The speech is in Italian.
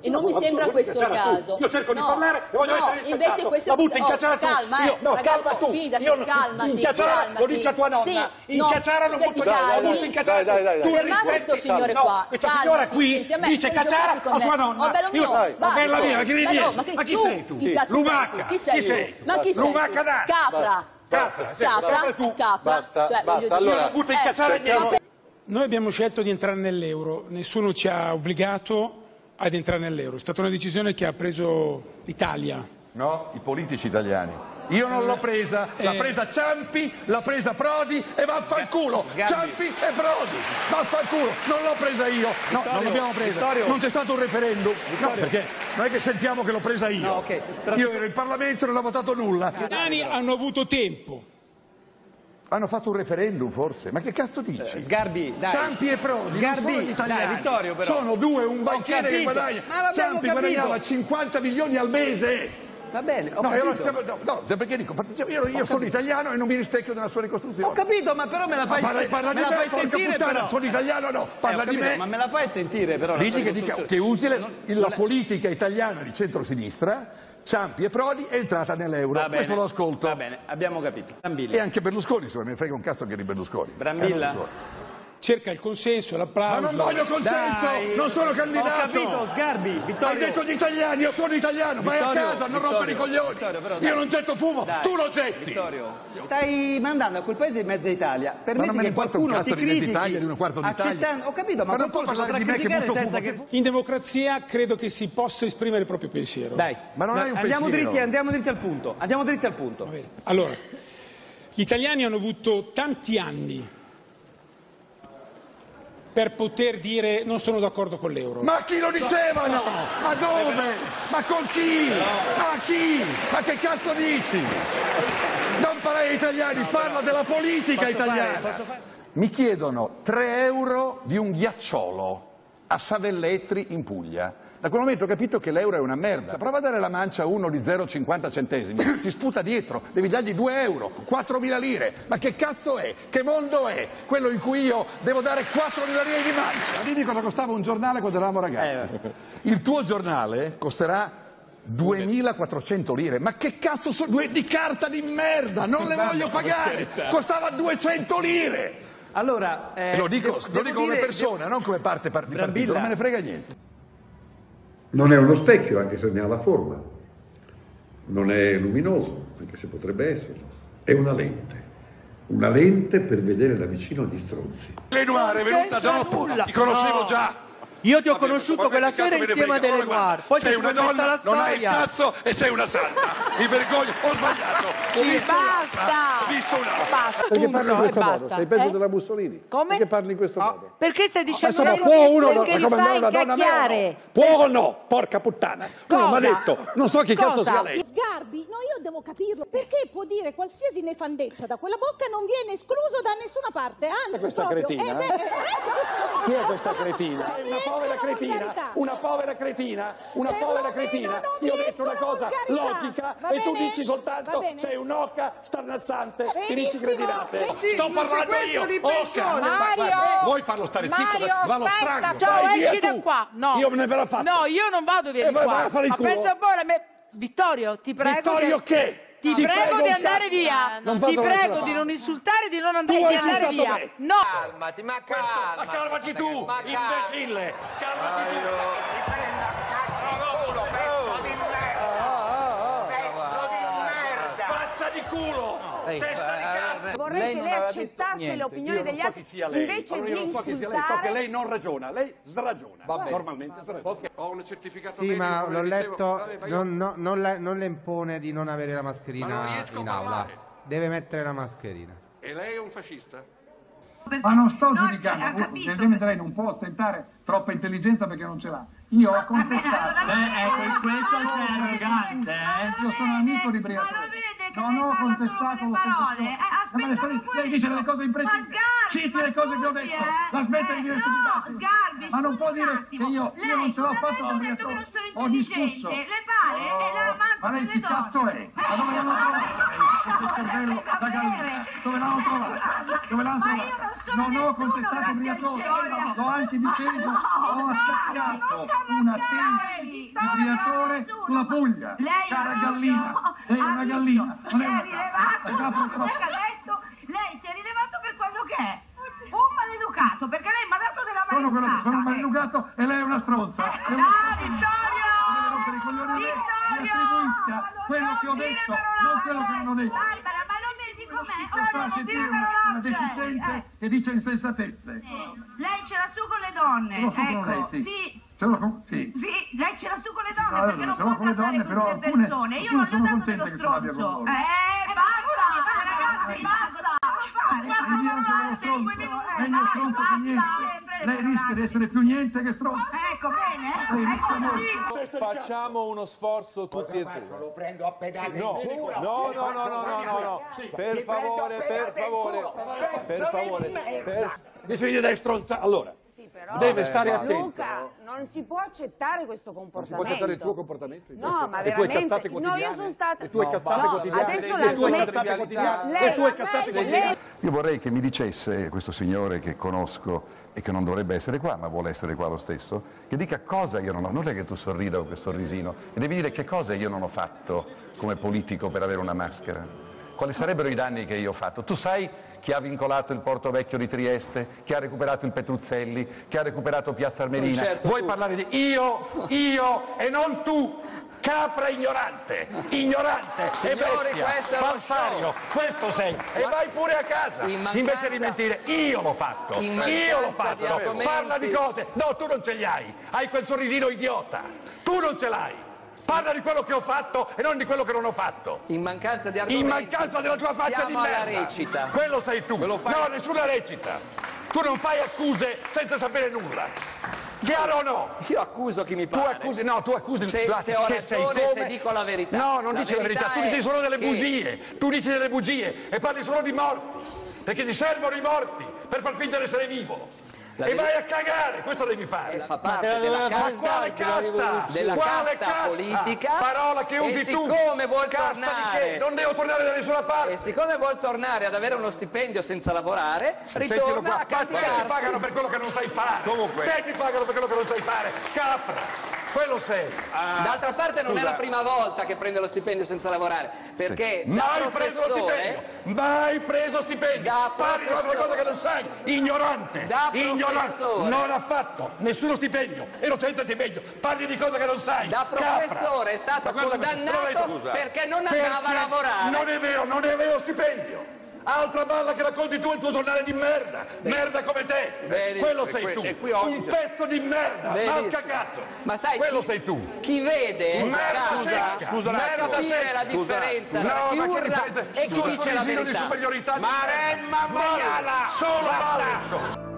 E non mi sembra questo il caso. Io cerco di parlare e voglio essere rispettato. La butto in cacciara tu. No, calma tu. In cacciara lo dice a tua nonna. In cacciara lo butto in cacciara tu. Fermate questo signore qua. Questa signora qui dice cacciara a sua nonna. Bella mia, ma chi sei tu? Lumaca. Chi sei tu? Lumaca da. Capra. Capra. Noi abbiamo scelto di entrare nell'euro, nessuno ci ha obbligato ad entrare nell'euro, è stata una decisione che ha preso l'Italia. No, i politici italiani. Io non l'ho presa, l'ha presa Ciampi, l'ha presa Prodi e vaffanculo. Ciampi e Prodi, vaffanculo, non l'ho presa io. No, Vittorio, non l'abbiamo presa, Vittorio. Non c'è stato un referendum. Vittorio. No, perché non è che sentiamo che l'ho presa io. No, okay. Io ero in Parlamento e non ho votato nulla. Gli italiani hanno avuto tempo. Hanno fatto un referendum forse, ma che cazzo dici? Sgarbi, dai. Ciampi e Prodi, Sgarbi, non sono italiani, dai, Vittorio, però. Sono due, un banchiere che guadagna. Ciampi guadagnava 50 milioni al mese. Va bene, ho capito. Perché dico, io sono italiano e non mi rispecchio nella sua ricostruzione. Ho capito, ma però me la fai sentire. Parla di me, sentire però. Sono italiano o no? Parla di me. Ma me la fai sentire però. Dici che usi la politica italiana di centrosinistra. Ciampi e Prodi è entrata nell'euro, questo lo ascolto. Va bene, abbiamo capito. Brambilla. E anche Berlusconi, se non mi frega un cazzo anche di Berlusconi. Brambilla. Cerca il consenso, l'applauso. Ma non voglio consenso, dai, non sono candidato. Ho capito, Sgarbi, Vittorio. Hai detto gli italiani, io sono italiano, Vittorio, vai a casa, non rompere i coglioni. Vittorio, però, io non getto fumo, dai, tu lo getti. Vittorio, stai mandando a quel paese in mezza Italia. Permetti che qualcuno ti critichi. Ho capito, ma non può parlare di me che butto fumo. In democrazia credo che si possa esprimere il proprio pensiero. Dai, ma non hai un pensiero. Andiamo dritti al punto, andiamo dritti al punto. Allora, gli italiani hanno avuto tanti anni per poter dire non sono d'accordo con l'euro. Ma chi lo dicevano? Ma dove? Ma con chi? Ma chi? Ma che cazzo dici? Non parla agli italiani, parla della politica italiana. Mi chiedono 3 euro di un ghiacciolo a Savelletri in Puglia. Da quel momento ho capito che l'euro è una merda. Prova a dare la mancia a uno di 0,50 centesimi, ti sputa dietro, devi dargli 2 euro, 4.000 lire. Ma che cazzo è? Che mondo è? Quello in cui io devo dare 4.000 lire di mancia. Dimmi cosa costava un giornale quando eravamo ragazzi. Il tuo giornale costerà 2.400 lire, ma che cazzo sono? Due di carta di merda, non le voglio pagare. Costava 200 lire. Allora, lo dico come persona, non come parte di partito, non me ne frega niente. Non è uno specchio, anche se ne ha la forma, non è luminoso, anche se potrebbe esserlo, è una lente per vedere da vicino gli stronzi. Lenoir è venuta dopo, ti conoscevo già. Io ti ho conosciuto quella sera insieme a Lenoir, poi sei una donna, non hai il cazzo e sei una santa. Mi vergogno, ho sbagliato, ho visto un'altra. Perché parli in questo modo? Sei peggio della Mussolini. Come? Perché parli in questo modo? Perché stai dicendo che li fai cacchiare? Può o no? Porca puttana. Uno mi ha detto, non so che cazzo sia lei. Sgarbi, no, io devo capirlo, perché può dire qualsiasi nefandezza da quella bocca, non viene escluso da nessuna parte. Anzi, questa cretina? Chi è questa cretina? Povera cretina, una povera cretina, una povera cretina. Io ho detto una cosa logica e tu dici soltanto sei un'occa starnazzante, ti dici cretinate. Sto parlando io, occa. Vuoi farlo stare zitto? Va lo strano. Ciao, esci da qua. No, io me la faccio. No, io non vado via di qua. Ma pensa un po' a me. Vittorio, ti prego. Vittorio che? Ti prego di andare via, ti prego di non insultare, di non andare via. No! Calmati, ma calma! Ma calmati tu, imbecille! Calmati tu! Pezzo di merda! Faccia di culo! Testa di cazzo! Vorrei che lei accettasse l'opinione degli altri, invece di insultare. So che lei non ragiona, lei sragiona. Normalmente sragiona. Ho un certificato medico. Sì, ma l'ho letto, non le impone di non avere la mascherina in aula. Deve mettere la mascherina. E lei è un fascista? Ma non sto giudicando. Semplicemente lei non può ostentare troppa intelligenza perché non ce l'ha. Io ho contestato. Ecco, in questo sei arrogante, Io sono amico di Briatore. Non ho contestato le parole. Aspetta, lei dice delle cose imprecise. citi le cose che ho detto, la smetti di dire stupidaggini. Sgarbi, ma non può dire che io non ce l'ho fatto a Briatore, ho discusso. Le pare, ma lei chi cazzo è? Ma dove l'hanno trovata lei? Questo cervello da gallina, dove l'hanno trovata? Dove l'hanno trovata? Non ho contestato Briatore, l'ho anche difeso, ho attaccato una tesi di Briatore sulla Puglia, cara gallina, lei è una gallina. Si è rilevato, lei si è rilevato per quello che è, un maleducato, perché lei mi ha dato della maleducata. Sono un maleducato e lei è una stronza. Vittorio! Mi attribuisca quello che ho detto, non quello che non ho detto. Barbara, ma non mi dico me, ora devo dire una deficiente che dice insensatezze. Lei ce l'ha su con le donne. Lo so con lei, sì. Sì. Sì, lei ce l'ha su con le donne, sì, perché non può trattare con le persone. Io non gli ho dato dello stronzo. Lei non è stronzo che niente. Lei rischia di essere più niente che stronzo. Ecco, bene. Facciamo uno sforzo tutti e tre. Lo prendo a pedate in culo. No. Per favore. Invece viene dai stronza. Allora. Però, deve stare attento. Luca, non si può accettare questo comportamento. Non si può accettare il tuo comportamento. No, ma veramente. No, io sono stata... Le tue cazzate quotidiane. Io vorrei che mi dicesse, questo signore che conosco e che non dovrebbe essere qua, ma vuole essere qua lo stesso, che dica cosa io non ho... Non è che tu sorrida con questo sorrisino. E devi dire che cosa io non ho fatto come politico per avere una maschera. Quali sarebbero i danni che io ho fatto? Tu sai... Chi ha vincolato il Porto Vecchio di Trieste, chi ha recuperato il Petruzzelli, chi ha recuperato Piazza Armerina. Certo, vuoi parlare di io e non tu, capra ignorante signore, e bestia, falsario, questo sei, e vai pure a casa, invece di mentire, io l'ho fatto, parla di cose, no tu non ce li hai, hai quel sorrisino idiota, tu non ce l'hai. Parla di quello che ho fatto e non di quello che non ho fatto. In mancanza di argomenti. In mancanza della tua faccia di merda. Recita. Quello sei tu. No, nessuna recita. Tu non fai accuse senza sapere nulla. Chiaro o no? Io accuso chi mi parla. Tu accusi. Se dico la verità. No, non dici la verità. Tu dici solo delle bugie. Tu dici delle bugie e parli solo di morti. Perché ti servono i morti per far finta di essere vivo. E vai a cagare, questo devi fare. Fa parte della casta politica. Parola che usi tu. Non devo tornare da nessuna parte. E siccome vuol tornare ad avere uno stipendio senza lavorare, ritorna a candidarsi. Te ti pagano per quello che non sai fare. Comunque. Te ti pagano per quello che non sai fare. Capra. Quello sei. D'altra parte non è la prima volta che prende lo stipendio senza lavorare, perché mai preso stipendio. Parli di una cosa che non sai, ignorante. Non ha fatto nessuno stipendio e non senza stipendio. Parli di cose che non sai. Da professore è stato condannato perché non andava a lavorare. Non è vero stipendio. Altra balla che racconti tu il tuo giornale di merda, merda come te, quello sei tu, un pezzo di merda, mal cagato, quello sei tu. Chi vede capisce la differenza tra chi urla e chi dice la verità. Maremma Maiala, solo malato.